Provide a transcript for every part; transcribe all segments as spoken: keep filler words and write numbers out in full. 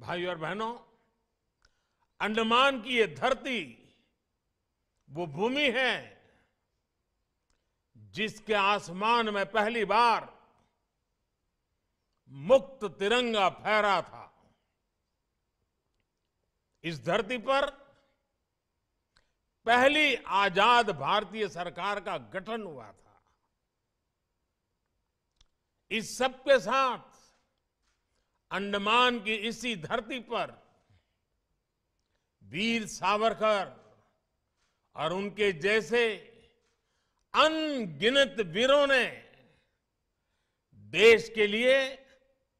भाइयों और बहनों, अंडमान की ये धरती वो भूमि है जिसके आसमान में पहली बार मुक्त तिरंगा फहरा था। इस धरती पर पहली आजाद भारतीय सरकार का गठन हुआ था। इस सब के साथ अंडमान की इसी धरती पर वीर सावरकर और उनके जैसे अनगिनत वीरों ने देश के लिए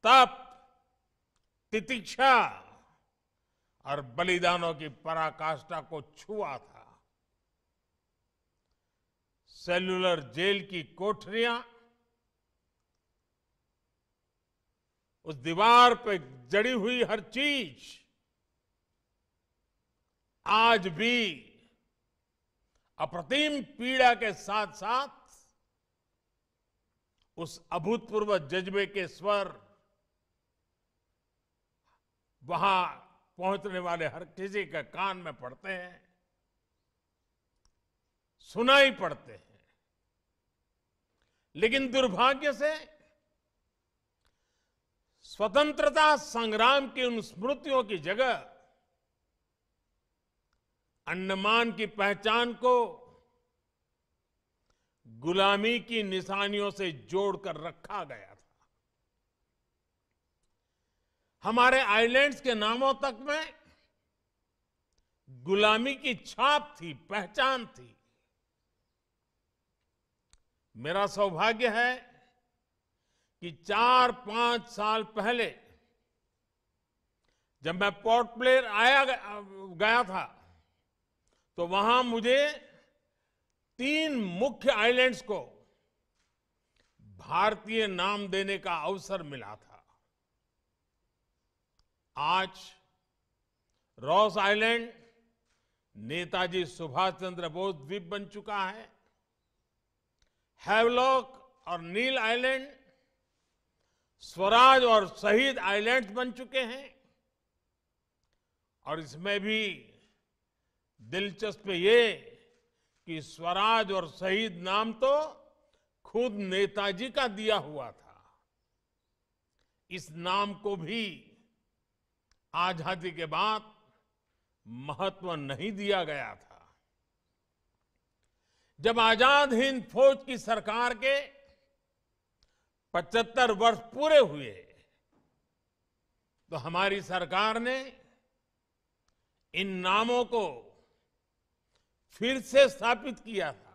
तप, तितिक्षा और बलिदानों की पराकाष्ठा को छुआ था। सेलुलर जेल की कोठरियां, उस दीवार पे जड़ी हुई हर चीज आज भी अप्रतिम पीड़ा के साथ साथ उस अभूतपूर्व जज्बे के स्वर वहां पहुंचने वाले हर किसी के कान में पड़ते हैं, सुनाई पड़ते हैं। लेकिन दुर्भाग्य से स्वतंत्रता संग्राम की उन स्मृतियों की जगह अंडमान की पहचान को गुलामी की निशानियों से जोड़कर रखा गया था। हमारे आइलैंड्स के नामों तक में गुलामी की छाप थी, पहचान थी। मेरा सौभाग्य है कि चार पांच साल पहले जब मैं पोर्ट ब्लेयर आया गया था तो वहां मुझे तीन मुख्य आइलैंड्स को भारतीय नाम देने का अवसर मिला था। आज रॉस आइलैंड नेताजी सुभाष चंद्र बोस द्वीप बन चुका है। हैवलॉक और नील आइलैंड स्वराज और शहीद आइलैंड्स बन चुके हैं। और इसमें भी दिलचस्प ये कि स्वराज और शहीद नाम तो खुद नेताजी का दिया हुआ था। इस नाम को भी आजादी के बाद महत्व नहीं दिया गया था। जब आजाद हिंद फौज की सरकार के पचहत्तर वर्ष पूरे हुए तो हमारी सरकार ने इन नामों को फिर से स्थापित किया था।